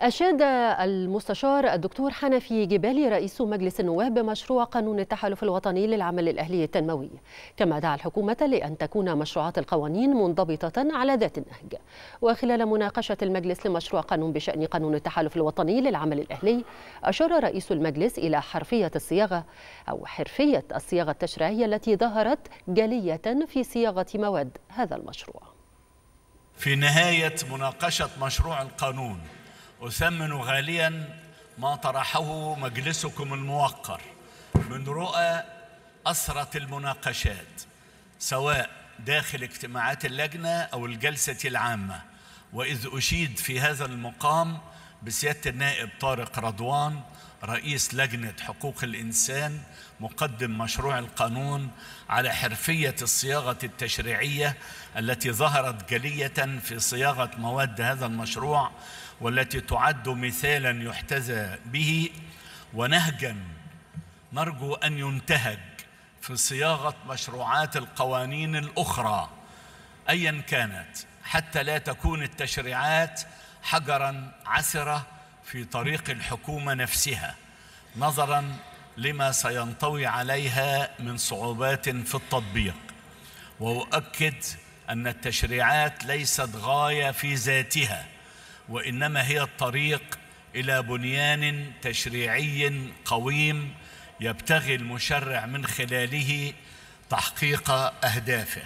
أشاد المستشار الدكتور حنفي جبالي رئيس مجلس النواب بمشروع قانون التحالف الوطني للعمل الأهلي التنموي، كما دعا الحكومة لأن تكون مشروعات القوانين منضبطة على ذات النهج. وخلال مناقشة المجلس لمشروع قانون بشأن قانون التحالف الوطني للعمل الأهلي، أشار رئيس المجلس إلى حرفية الصياغة التشريعية التي ظهرت جلية في صياغة مواد هذا المشروع. في نهاية مناقشة مشروع القانون، أثمن غاليا ما طرحه مجلسكم الموقر من رؤى أثرت المناقشات سواء داخل اجتماعات اللجنة أو الجلسة العامة، وإذ أشيد في هذا المقام بسيادة النائب طارق رضوان رئيس لجنة حقوق الإنسان مقدم مشروع القانون على حرفية الصياغة التشريعية التي ظهرت جلية في صياغة مواد هذا المشروع، والتي تعد مثالا يحتذى به ونهجا نرجو أن ينتهج في صياغة مشروعات القوانين الأخرى أيا كانت، حتى لا تكون التشريعات حجرا عسرة في طريق الحكومة نفسها، نظرا لما سينطوي عليها من صعوبات في التطبيق. وأؤكد أن التشريعات ليست غاية في ذاتها، وإنما هي الطريق إلى بنيان تشريعي قويم يبتغي المشرع من خلاله تحقيق أهدافه.